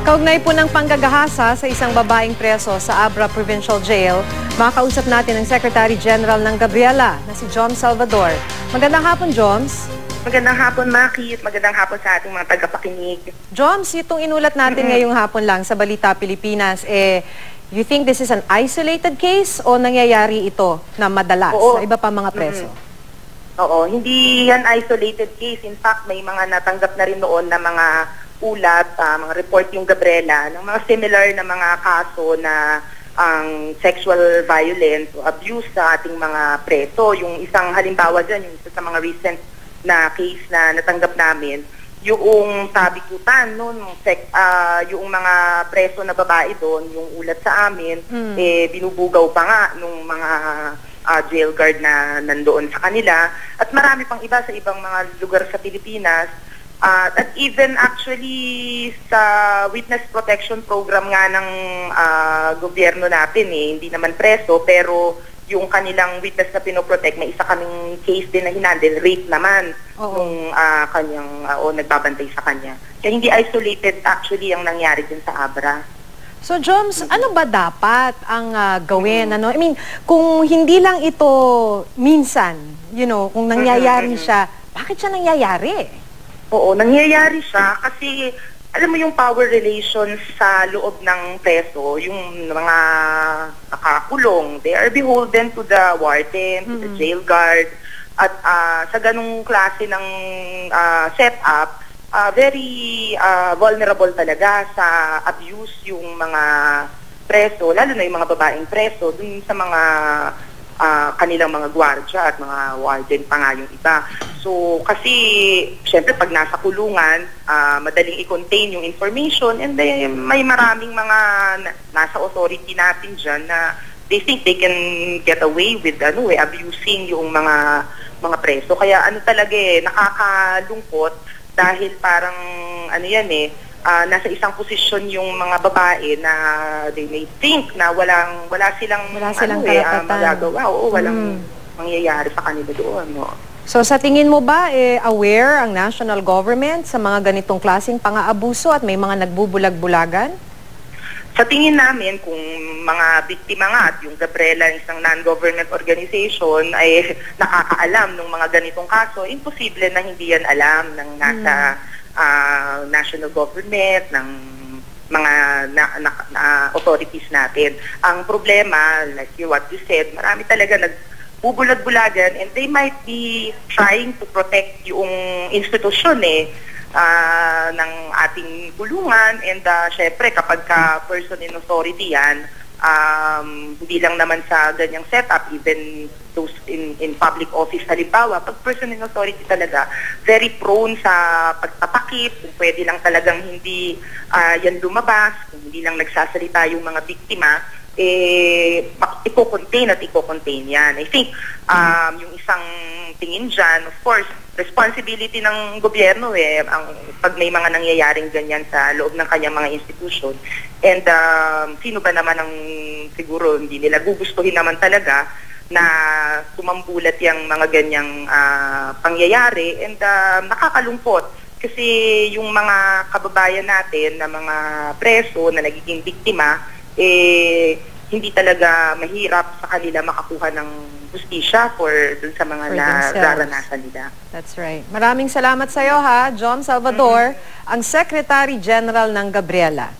Kaugnay po ng panggagahasa sa isang babaeng preso sa Abra Provincial Jail, makakausap natin ang Secretary General ng Gabriela na si John Salvador. Magandang hapon, Joms. Magandang hapon, Maki, at magandang hapon sa ating mga tagapakinig. Joms, itong inulat natin ngayong hapon lang sa Balita Pilipinas, you think this is an isolated case o nangyayari ito na madalas sa iba pa mga preso? Oo, hindi yan isolated case. In fact, may mga natanggap na rin noon na mga ulat, mga report yung Gabriela, ng mga similar na mga kaso na ang sexual violence o abuse sa ating mga preso. Yung isang halimbawa dyan, yung isa sa mga recent na case na natanggap namin, yung tabikutan, no, yung mga preso na babae doon, yung ulat sa amin, binubugaw pa nga nung mga jail guard na nandoon sa kanila. At marami pang iba sa ibang mga lugar sa Pilipinas. At even actually sa witness protection program nga ng gobyerno natin, hindi naman preso, pero yung kanilang witness na pinoprotect, may isa kaming case din na hinandil, rape naman, nung kanyang, nagbabantay sa kanya. Kaya hindi isolated actually ang nangyari din sa Abra. So, Joms, ano ba dapat ang gawin? Ano? I mean, kung hindi lang ito minsan, you know, kung nangyayari siya, bakit siya nangyayari? Oo, nangyayari siya kasi alam mo yung power relations sa loob ng preso, yung mga nakakulong, they are beholden to the warden, to the jail guard, at sa ganung klase ng setup, very vulnerable talaga sa abuse yung mga preso, lalo na yung mga babaeng preso, dun sa mga kanilang mga gwardiya at mga warden pa nga yung iba. So, kasi, syempre, pag nasa kulungan, madaling i-contain yung information, and then may maraming mga nasa authority natin dyan na they think they can get away with abusing yung mga preso. Kaya ano talaga nakakalungkot dahil parang nasa isang posisyon yung mga babae na they may think na wala silang magagawa o walang mangyayari sa kanila doon. No? So sa tingin mo ba aware ang national government sa mga ganitong klaseng pang-aabuso at may mga nagbubulag-bulagan? Sa tingin namin, kung mga biktima nga at yung Gabriela, isang non-government organization, ay nakakaalam ng mga ganitong kaso, imposible na hindi yan alam ng nasa national government, ng mga authorities natin. Ang problema, like what you said, marami talaga nagbubulag-bulagan and they might be trying to protect yung institusyon ng ating kulungan, and syempre kapag ka person in authority yan, hindi lang naman sa ganyang setup, even those in public office halimbawa, pag person in authority talaga, very prone sa pagpapakip, kung pwede lang talagang hindi yan lumabas, kung hindi lang nagsasalita yung mga biktima, i-contain yan. I think yung isang tingin dyan, of course, responsibility ng gobyerno pag may mga nangyayaring ganyan sa loob ng kanyang mga institusyon. And sino ba naman ang siguro hindi nila gugustuhin naman talaga na tumambulat yung mga ganyang pangyayari, and nakakalungkot kasi yung mga kababayan natin na mga preso na nagiging biktima, hindi talaga mahirap sa kanila makakuha ng justisya for dun sa mga naranasan nila. That's right. Maraming salamat sa iyo, ha, John Salvador, ang Secretary General ng Gabriela.